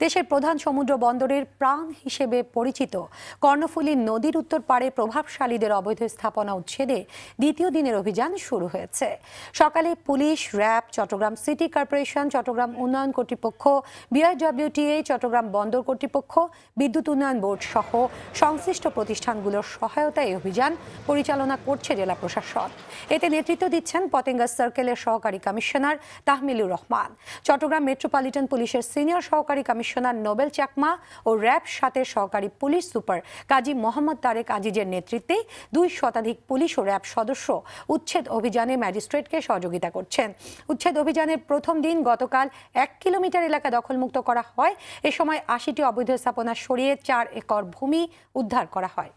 देशेर प्रधान समुद्र बंदरेर प्राण हिसेबे परिचित कर्णफुली नदीर उत्तर पाड़े प्रभावशालीदेर अवैध स्थापना उच्छेदे द्वितीय दिनेर अभियान शुरू हयेछे। सकाले police, RAB, Chattogram city corporation, Chattogram उन्नयन कर्तृपक्ष, BIWTA, चट्टग्राम बंदर कर्तृपक्ष, विद्युत उन्नयन बोर्ड सह संश्लिष्ट प्रतिष्ठानगुलोर सहायताय अभियान परिचालना करছে জেলা প্রশাসন। এতে নেতৃত্ব দিচ্ছেন পতেঙ্গা সার্কেলের সহকারী কমিশনার তাহমিলুর রহমান, চট্টগ্রাম মেট্রোপলিটন পুলিশের সিনিয়র সহকারী কমিশনার নোবেল চাকমা ও র‍্যাব ৭ এর সহকারী পুলিশ সুপার কাজী মোহাম্মদ তারেক কাজীর নেতৃত্বে ২০০ শতাধিক পুলিশ ও র‍্যাব সদস্য উচ্ছেদ অভিযানে ম্যাজিস্ট্রেটকে সহযোগিতা করছেন। উচ্ছেদ অভিযানের প্রথম দিন গতকাল ১ কিলোমিটার এলাকা দখলমুক্ত করা হয়। এই সময় ৮০টি অবৈধ স্থাপনা সরিয়ে ৪ একর ভূমি উদ্ধার করা হয়।